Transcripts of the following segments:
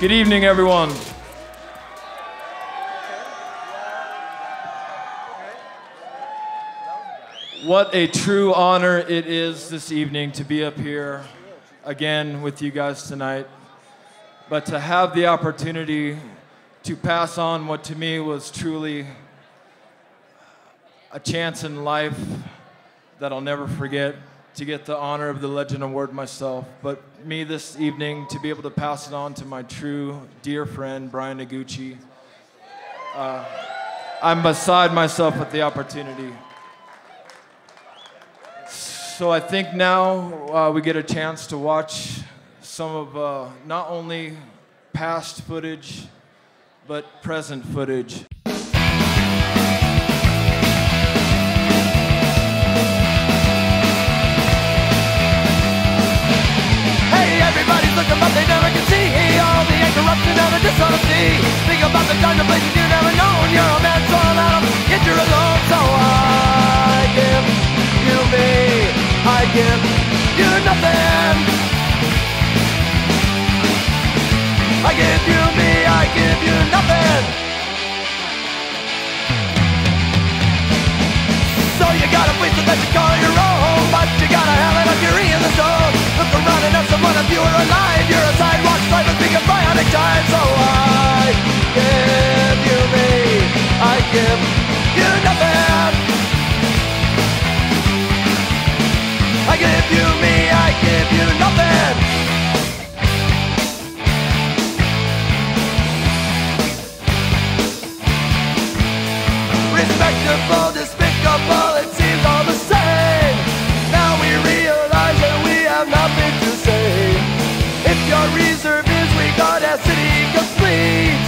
Good evening, everyone. What a true honor it is this evening to be up here again with you guys tonight, but to have the opportunity to pass on what to me was truly a chance in life that I'll never forget, to get the honor of the Legend Award myself, but me this evening to be able to pass it on to my true dear friend, Bryan Iguchi. I'm beside myself with the opportunity. So I think now we get a chance to watch some of not only past footage, but present footage. Hey, everybody's looking but they never can see all the corruption and the dishonesty. Think about the kind of places you've never known. You're a man torn out of yet you're alone. So I give you me, I give you nothing. I give you me, I give you nothing. So you gotta please it that you call your own, but you gotta have it like you're in the zone. Look around and ask someone if you are alive. You're a sidewalk slider, think of bionic time. So I give you me, I give you nothing. I give you me, I give you nothing. Respectable, despicable, it seems all the same. Now we realize that we have nothing to say. If your reserve is regardacity complete,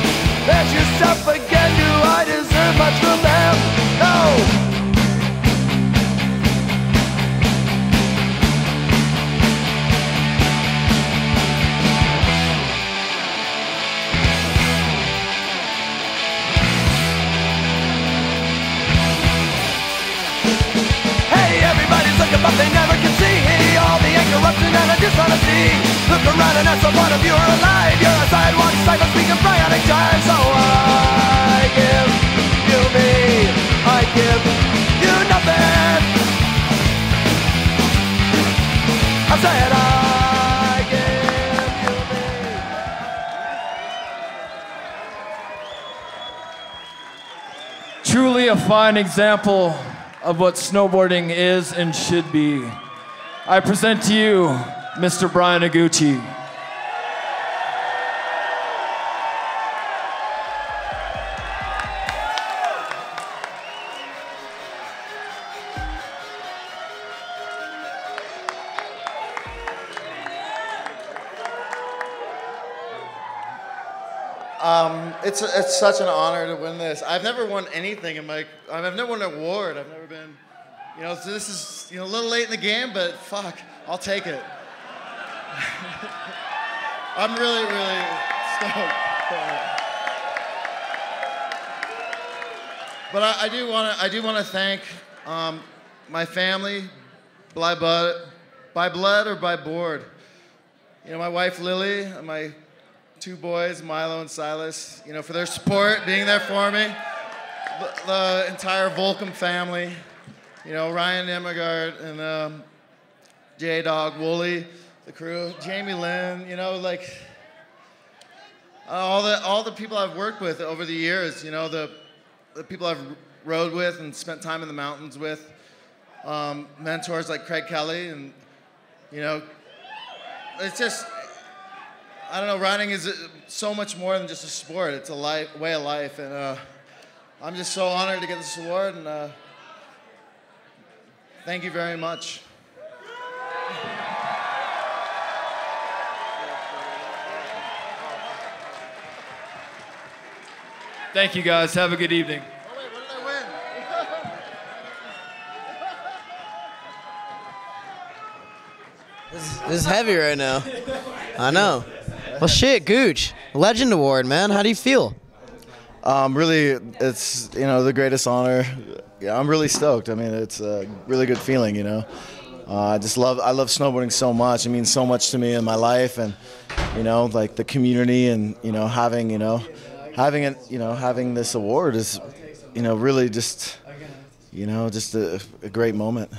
ask yourself again, do I deserve much from them? No. But they never can see all the corruption and the dishonesty. Look around and ask someone if you're alive. You're a sidewalk cyber speaking bionic time. So I give you me, I give you nothing. I said I give you me. Truly a fine example of what snowboarding is and should be. I present to you, Mr. Bryan Iguchi. It's such an honor to win this. I've never won anything in my. I've never won an award. I've never been, you know. So this is, you know, a little late in the game, but fuck, I'll take it. I'm really, really stoked. But I do want to thank my family, by blood or by board. You know, my wife Lily and my two boys, Milo and Silas, you know, for their support, being there for me. The entire Volcom family, you know, Ryan Nemegard and J-Dog, Wooly, the crew, Jamie Lynn, you know, like all the people I've worked with over the years, you know, the people I've rode with and spent time in the mountains with, mentors like Craig Kelly, and you know, it's just. I don't know, riding is so much more than just a sport. It's a life, way of life, and I'm just so honored to get this award, and thank you very much. Thank you, guys. Have a good evening. Oh, wait, what did I win? This is heavy right now. I know. Well, shit, Guch, Legend Award, man. How do you feel? Really, it's, you know, the greatest honor. Yeah, I'm really stoked. I mean, it's a really good feeling, you know. I love snowboarding so much. It means so much to me in my life, and you know, like the community, and having this award is, really just, just a great moment.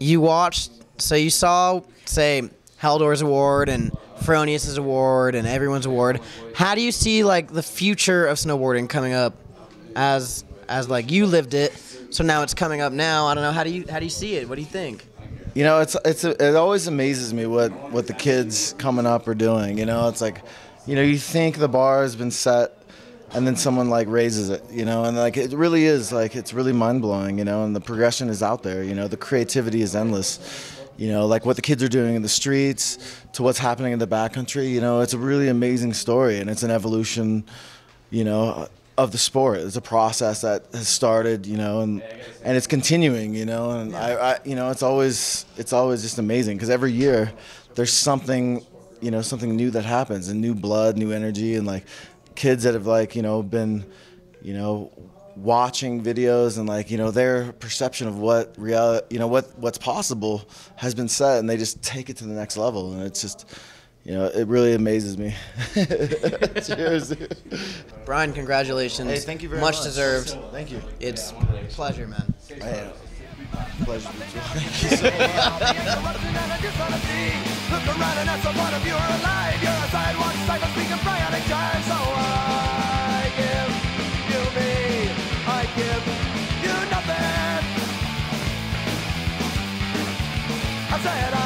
You watched, so you saw, say, Haldor's award and Fronius's award and everyone's award. How do you see like the future of snowboarding coming up, as like you lived it, so now it's coming up now? I don't know. How do you see it? What do you think? You know, it always amazes me what the kids coming up are doing. You know, it's like, you think the bar has been set, and then someone like raises it. And like it really is like it's really mind blowing. And the progression is out there. The creativity is endless. Like what the kids are doing in the streets to what's happening in the backcountry. It's a really amazing story, and it's an evolution, of the sport. It's a process that has started, and it's continuing, and it's always just amazing, because every year there's something, something new that happens, and new blood, new energy, and like kids that have like, been, watching videos, and like their perception of what reality, what's possible has been set, and they just take it to the next level, and it's just, it really amazes me. Cheers. Bryan, congratulations. Hey, thank you very much. Much deserved. Thank you. It's a pleasure, man. Pleasure. Thank you so much. Look around and ask the one of you are alive. You're a sidewalk cyber speaking Bryan and Jive, so I give you me. I give you nothing. I said